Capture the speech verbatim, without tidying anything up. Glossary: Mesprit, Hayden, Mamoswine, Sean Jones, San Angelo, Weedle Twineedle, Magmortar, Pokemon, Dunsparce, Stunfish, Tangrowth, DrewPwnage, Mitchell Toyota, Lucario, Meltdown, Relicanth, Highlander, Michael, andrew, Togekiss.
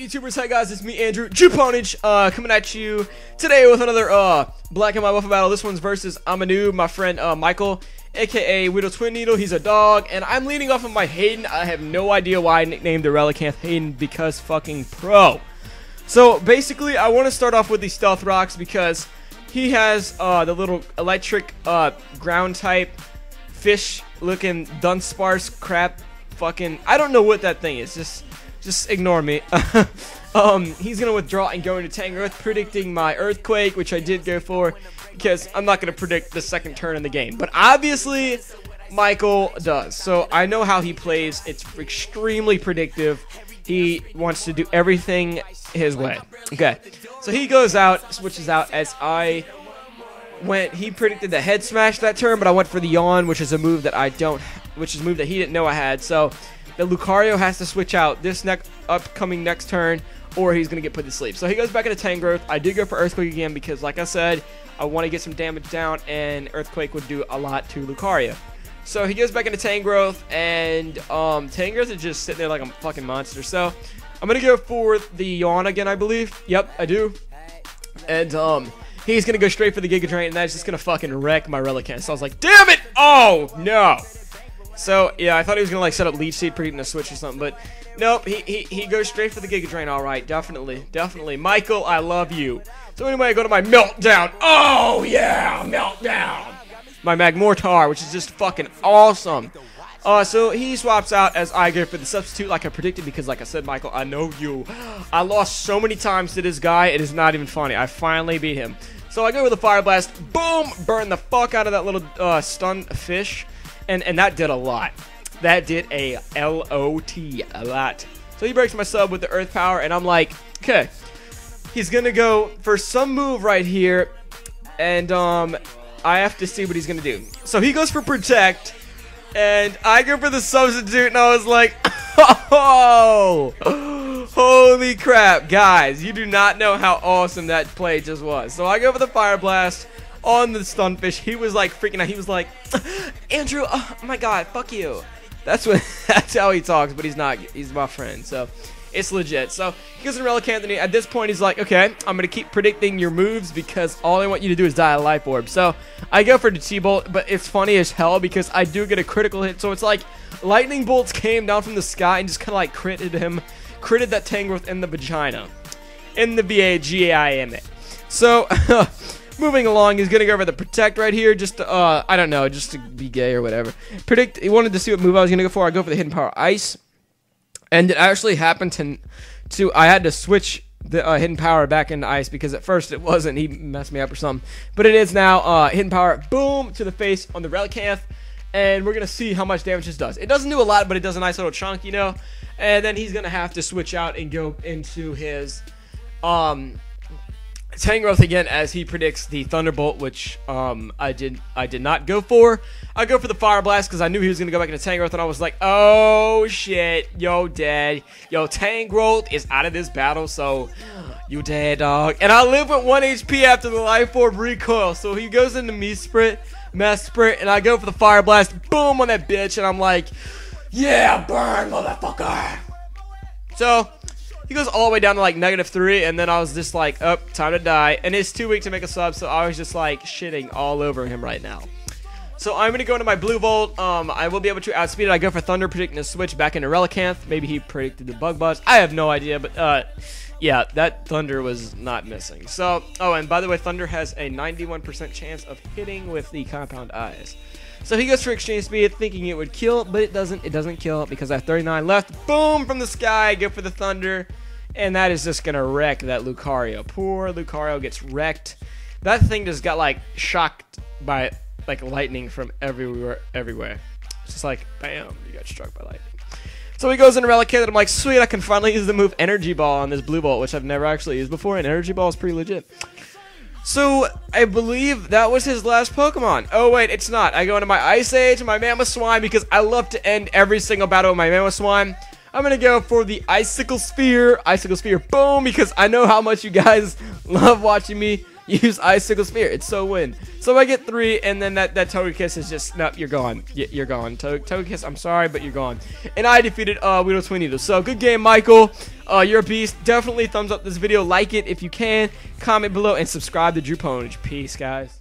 up, YouTubers? Hi guys, it's me, Andrew, DrewPwnage, uh, coming at you today with another uh Black and White Waffle battle. This one's versus I'm a noob, my friend uh, Michael, aka Weedle Twineedle. He's a dog, and I'm leading off of my Hayden. I have no idea why I nicknamed the Relicanth Hayden because fucking pro. So basically, I want to start off with the Stealth Rocks because he has uh the little electric uh ground type fish looking Dunsparce crap. Fucking, I don't know what that thing is. Just. Just ignore me. um, he's going to withdraw and go into Tangrowth, predicting my Earthquake, which I did go for, because I'm not going to predict the second turn in the game. But obviously, Michael does. So I know how he plays. It's extremely predictive. He wants to do everything his way. Okay. So he goes out, switches out as I went. He predicted the Head Smash that turn, but I went for the Yawn, which is a move that I don't, which is a move that he didn't know I had. So that Lucario has to switch out this next upcoming next turn, or he's gonna get put to sleep. So he goes back into Tangrowth. I did go for Earthquake again because, like I said, I want to get some damage down, and Earthquake would do a lot to Lucario. So he goes back into Tangrowth, and um, Tangrowth is just sitting there like a fucking monster. So I'm gonna go for the Yawn again, I believe. Yep, I do. And um, he's gonna go straight for the Giga Drain, and that's just gonna fucking wreck my Relicanth. So I was like, damn it! Oh no! So, yeah, I thought he was going to, like, set up Leech Seed, predicting a switch or something, but nope, he, he, he goes straight for the Giga Drain, all right, definitely, definitely. Michael, I love you. So, anyway, I go to my Meltdown. Oh, yeah, Meltdown. My Magmortar, which is just fucking awesome. Uh, so, he swaps out as I go for the substitute like I predicted because, like I said, Michael, I know you. I lost so many times to this guy, it is not even funny. I finally beat him. So, I go with a Fire Blast. Boom! Burn the fuck out of that little uh, stun fish. And, and that did a lot. That did a L O T, a lot. So he breaks my sub with the Earth Power, and I'm like, okay. He's going to go for some move right here, and um, I have to see what he's going to do. So he goes for Protect, and I go for the Substitute, and I was like, oh, holy crap. Guys, you do not know how awesome that play just was. So I go for the Fire Blast on the Stunfish. He was like freaking out. He was like, Andrew, oh my god, fuck you. That's what that's how he talks, but he's not, he's my friend, so it's legit. So he goes to Relicanth, and at this point he's like, okay, I'm gonna keep predicting your moves because all I want you to do is die a life orb. So I go for the T-Bolt, but it's funny as hell because I do get a critical hit, so it's like lightning bolts came down from the sky and just kinda like critted him, critted that Tangrowth in the vagina. In the V A G I N A. So moving along, he's going to go for the Protect right here, just to, uh, I don't know, just to be gay or whatever. Predict, he wanted to see what move I was going to go for. I go for the Hidden Power Ice, and it actually happened to, to I had to switch the uh, Hidden Power back into Ice, because at first it wasn't, he messed me up or something, but it is now. uh, Hidden Power, boom, to the face on the Relicanth, and we're going to see how much damage this does. It doesn't do a lot, but it does a nice little chunk, you know, and then he's going to have to switch out and go into his, um... Tangrowth again as he predicts the Thunderbolt, which um, I did I did not go for. I go for the Fire Blast because I knew he was going to go back into Tangrowth, and I was like, oh shit, yo dead. Yo, Tangrowth is out of this battle, so you dead, dog. And I live with one H P after the Life Orb recoil, so he goes into Mesprit, Mesprit, and I go for the Fire Blast, boom, on that bitch, and I'm like, yeah, burn, motherfucker. So he goes all the way down to like negative three, and then I was just like, oh, time to die. And it's too weak to make a sub, so I was just like shitting all over him right now. So I'm going to go into my Blue Volt. Um, I will be able to outspeed it. I go for Thunder, predicting a switch back into Relicanth. Maybe he predicted the Bug Buzz. I have no idea, but uh, yeah, that Thunder was not missing. So, oh, and by the way, Thunder has a ninety-one percent chance of hitting with the Compound Eyes. So he goes for Extreme Speed, thinking it would kill, but it doesn't. It doesn't kill because I have thirty-nine left. Boom! From the sky, go for the Thunder, and that is just gonna wreck that Lucario. Poor Lucario gets wrecked. That thing just got like shocked by like lightning from everywhere. Everywhere, it's just like bam, you got struck by lightning. So he goes into Relicanth, and I'm like, sweet, I can finally use the move Energy Ball on this Blue Bolt, which I've never actually used before, and Energy Ball is pretty legit. So, I believe that was his last Pokemon. Oh, wait, it's not. I go into my Ice Age, my Mamoswine, because I love to end every single battle with my Mamoswine. I'm going to go for the Icicle Sphere. Icicle Sphere, boom, because I know how much you guys love watching me Use Icicle Spear. It's so win. So I get three, and then that, that Togekiss is just, nope, you're gone. You're gone. To Togekiss, I'm sorry, but you're gone. And I defeated uh, Weedle Twineedle. So good game, Michael. Uh, you're a beast. Definitely thumbs up this video. Like it if you can. Comment below and subscribe to DrewPwnage. Peace, guys.